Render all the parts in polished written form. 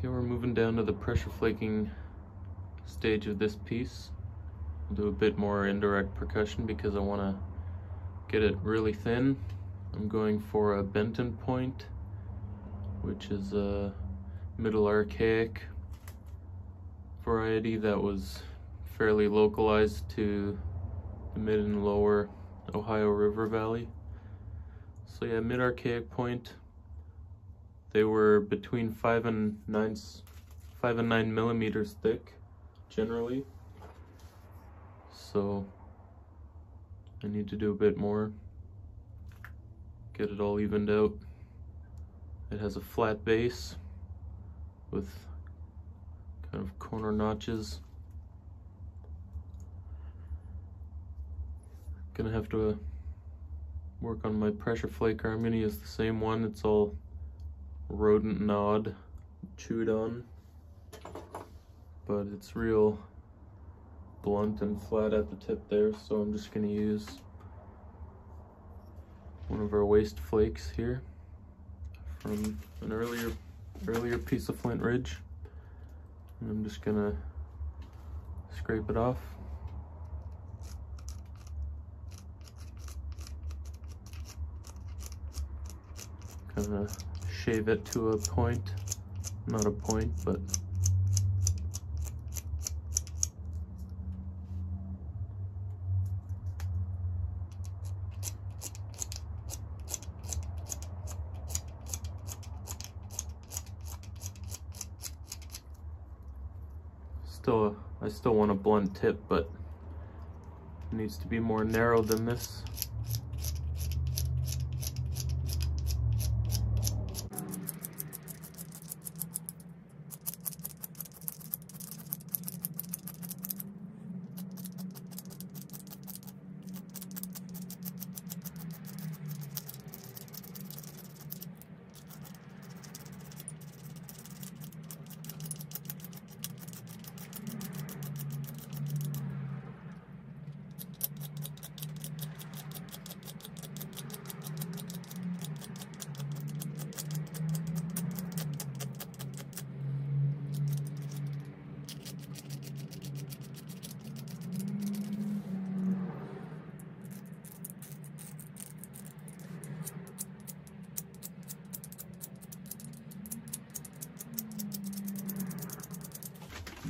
Okay, we're moving down to the pressure flaking stage of this piece. I'll do a bit more indirect percussion because I want to get it really thin. I'm going for a Benton Point, which is a Middle Archaic variety that was fairly localized to the mid and lower Ohio River Valley. So yeah, Mid-Archaic Point. They were between 5 and 9 millimeters thick, generally. So I need to do a bit more, get it all evened out. It has a flat base with kind of corner notches. Gonna have to work on my pressure flaker. I'm gonna use the same one. It's all rodent gnawed, chewed on, but it's real blunt and flat at the tip there, so I'm just gonna use one of our waste flakes here from an earlier piece of Flint Ridge, and I'm just gonna scrape it off. Kinda shave it to a point, not a point, but still, I still want a blunt tip, but it needs to be more narrow than this.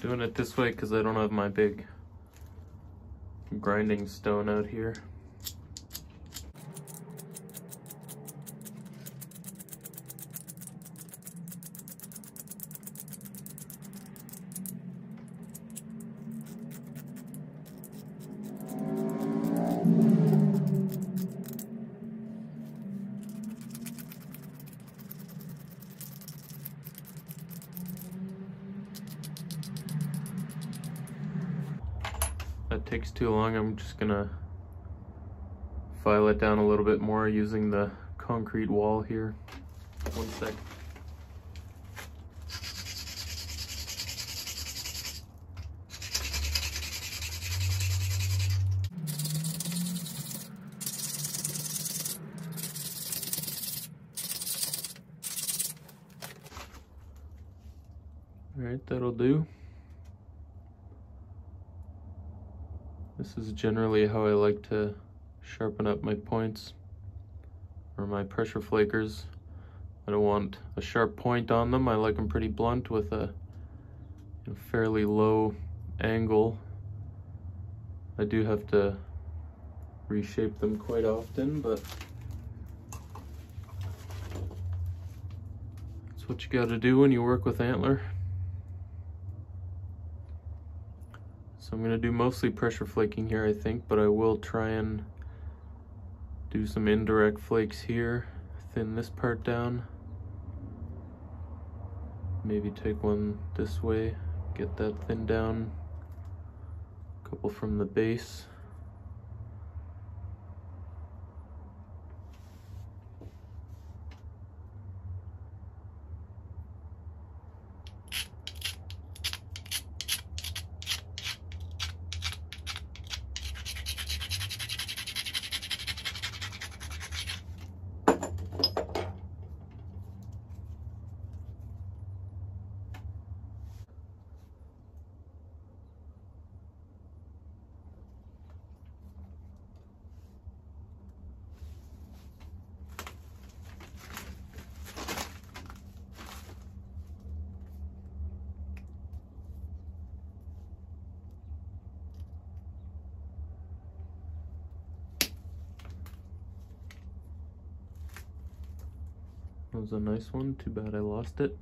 Doing it this way because I don't have my big grinding stone out here. That takes too long. I'm just gonna file it down a little bit more using the concrete wall here. One sec. All right, that'll do. This is generally how I like to sharpen up my points or my pressure flakers. I don't want a sharp point on them. I like them pretty blunt with a fairly low angle. I do have to reshape them quite often, but that's what you gotta do when you work with antler. So I'm going to do mostly pressure flaking here, I think, but I will try and do some indirect flakes here, thin this part down, maybe take one this way, get that thinned down, a couple from the base. That was a nice one. Too bad I lost it.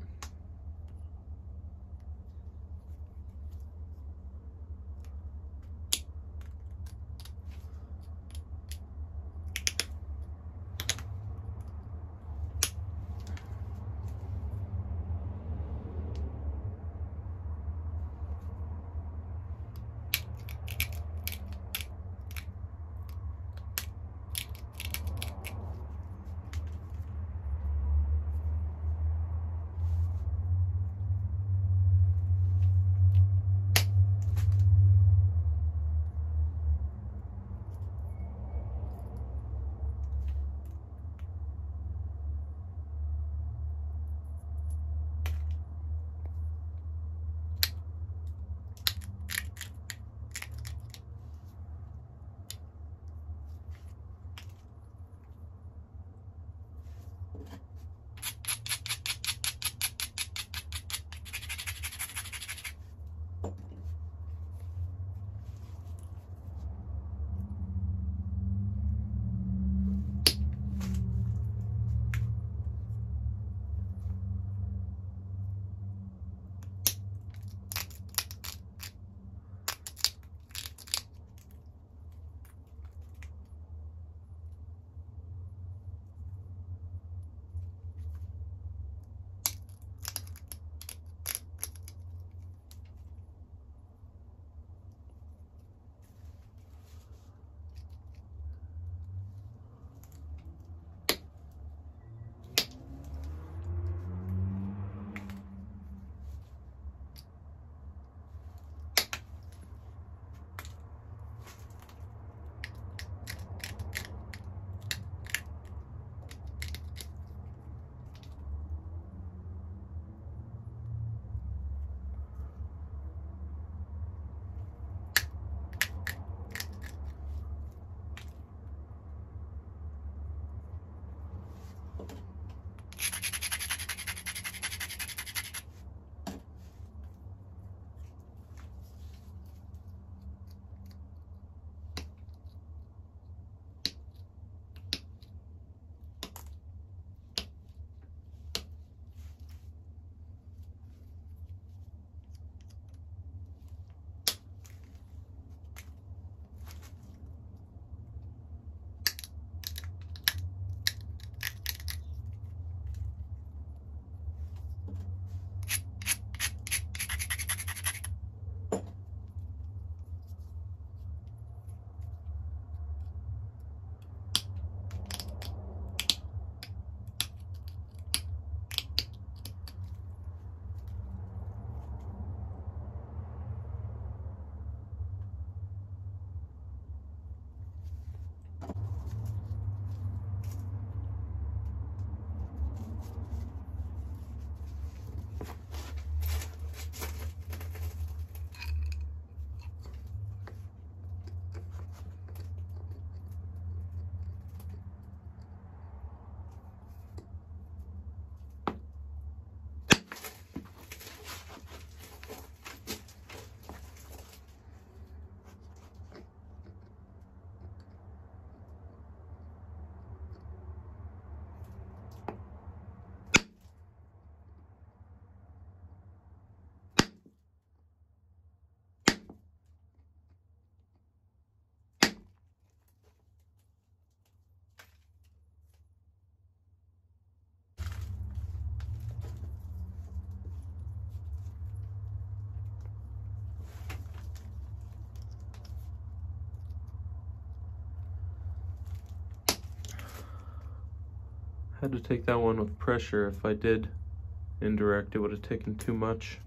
Had to take that one with pressure. If I did indirect, it would have taken too much.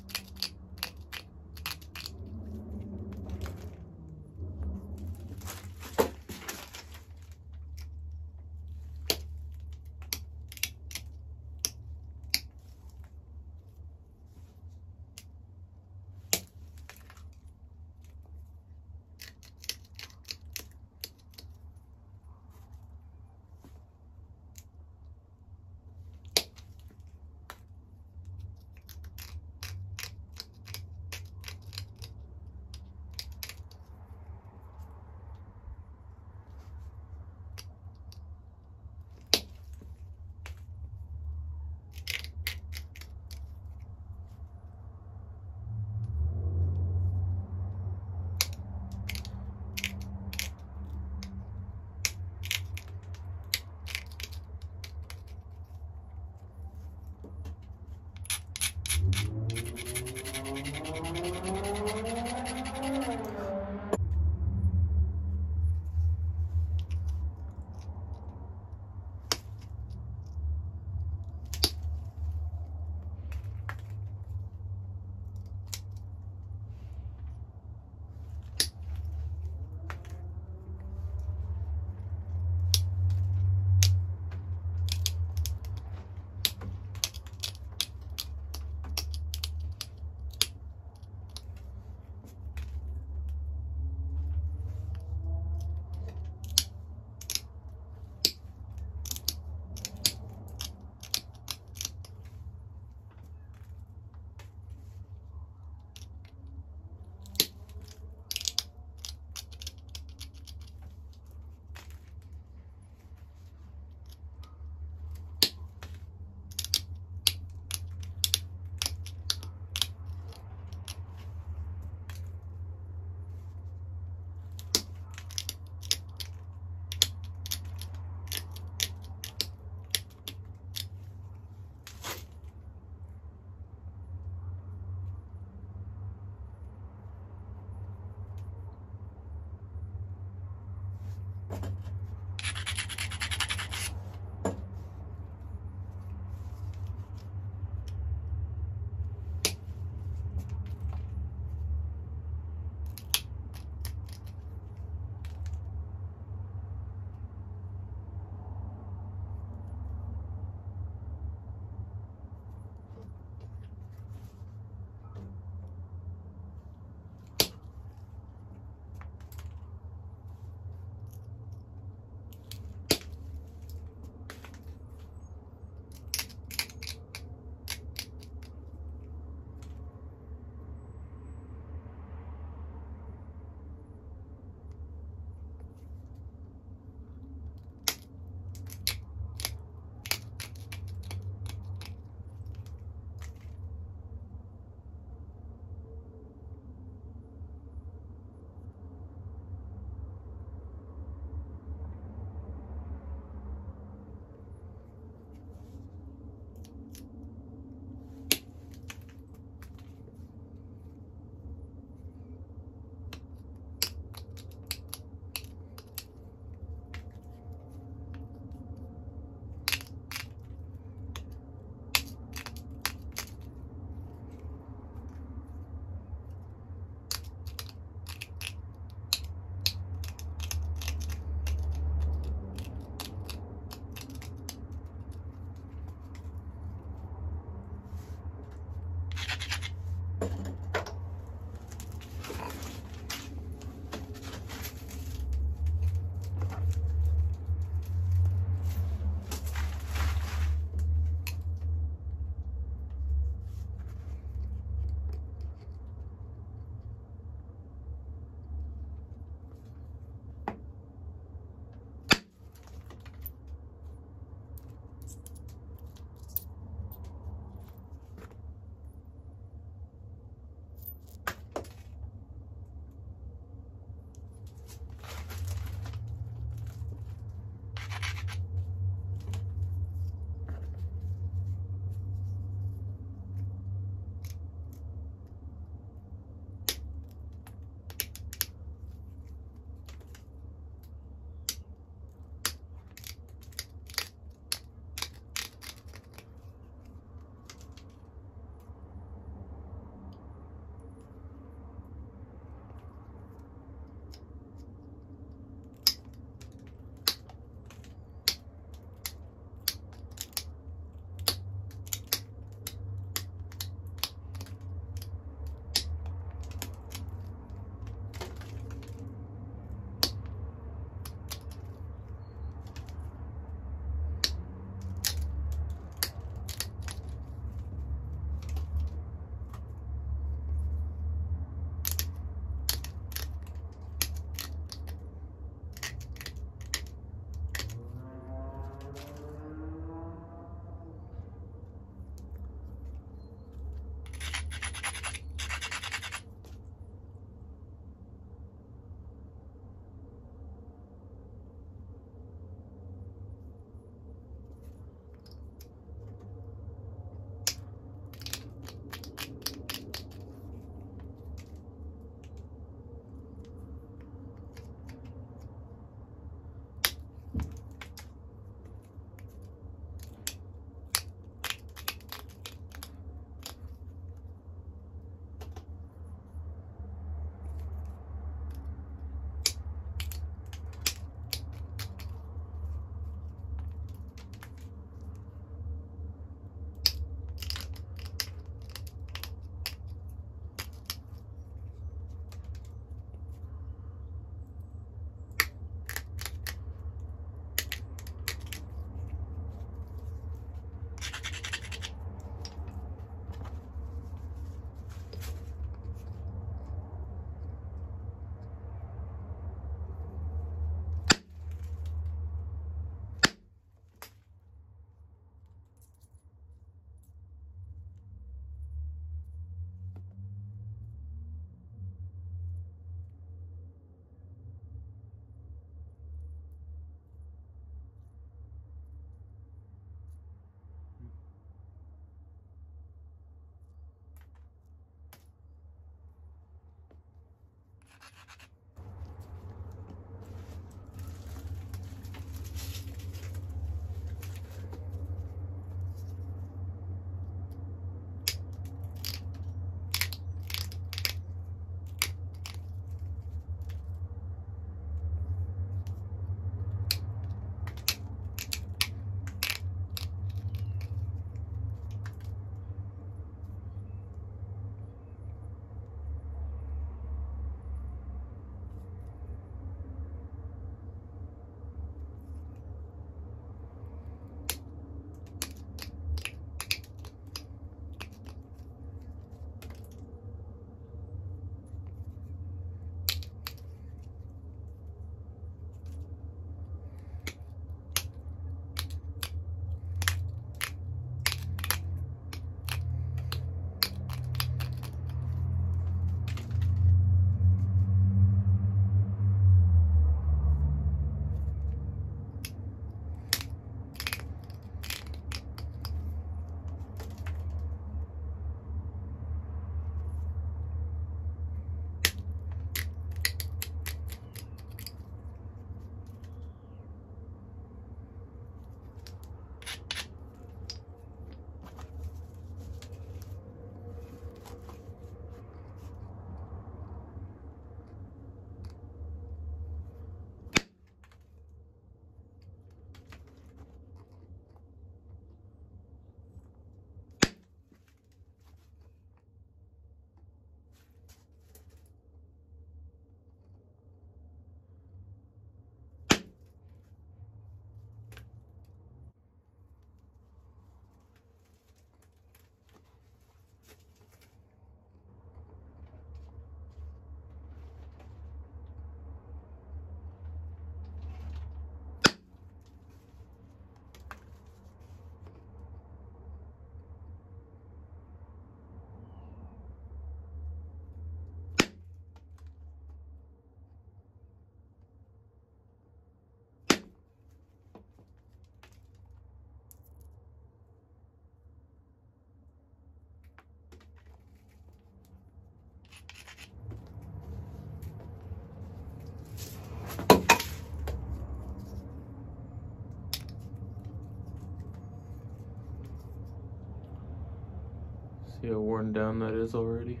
See how worn down that is already?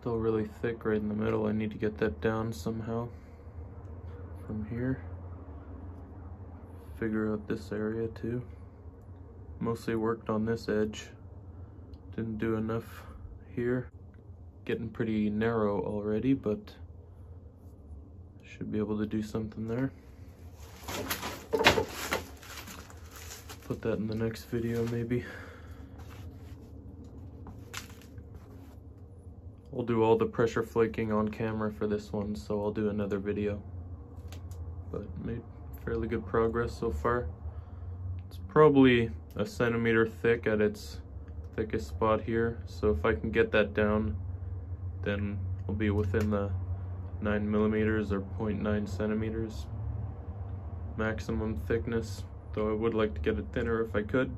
Still really thick right in the middle. I need to get that down somehow from here. Figure out this area too. Mostly worked on this edge. Didn't do enough here. Getting pretty narrow already, but should be able to do something there. Put that in the next video maybe. I'll do all the pressure flaking on camera for this one, so I'll do another video. But made fairly good progress so far. It's probably 1 centimeter thick at its thickest spot here, so if I can get that down, then I'll be within the 9 millimeters or 0.9 centimeters maximum thickness, though I would like to get it thinner if I could.